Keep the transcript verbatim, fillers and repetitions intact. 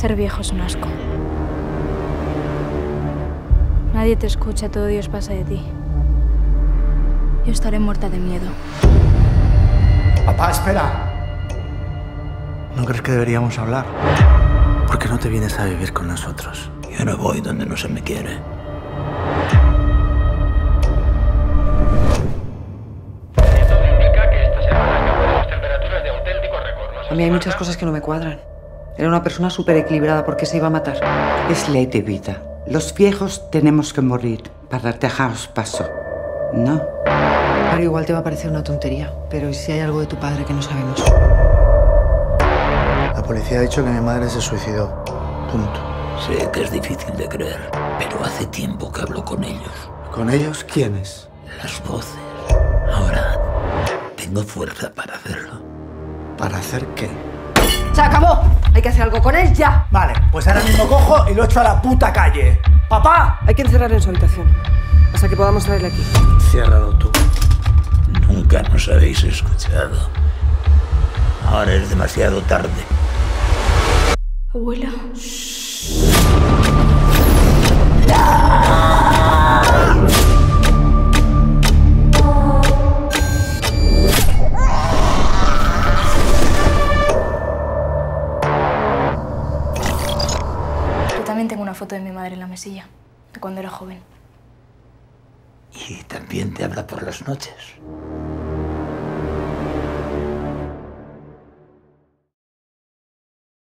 Ser viejo es un asco. Nadie te escucha, todo Dios pasa de ti. Yo estaré muerta de miedo. Papá, espera. ¿No crees que deberíamos hablar? ¿Por qué no te vienes a vivir con nosotros? Yo no voy donde no se me quiere. A mí hay muchas cosas que no me cuadran. Era una persona súper equilibrada, ¿por qué se iba a matar? Es ley de vida. Los viejos tenemos que morir para dejaros paso, ¿no? Claro, igual te va a parecer una tontería, pero ¿y si hay algo de tu padre que no sabemos? La policía ha dicho que mi madre se suicidó. Punto. Sé que es difícil de creer, pero hace tiempo que hablo con ellos. ¿Con ellos quiénes? Las voces. Ahora tengo fuerza para hacerlo. ¿Para hacer qué? ¡Se acabó! Hay que hacer algo con él ya. Vale, pues ahora mismo cojo y lo echo a la puta calle. ¡Papá! Hay que encerrar en su habitación hasta que podamos traerle aquí. Ciérralo tú. Nunca nos habéis escuchado. Ahora es demasiado tarde. Abuela. También tengo una foto de mi madre en la mesilla, de cuando era joven. ¿Y también te habla por las noches?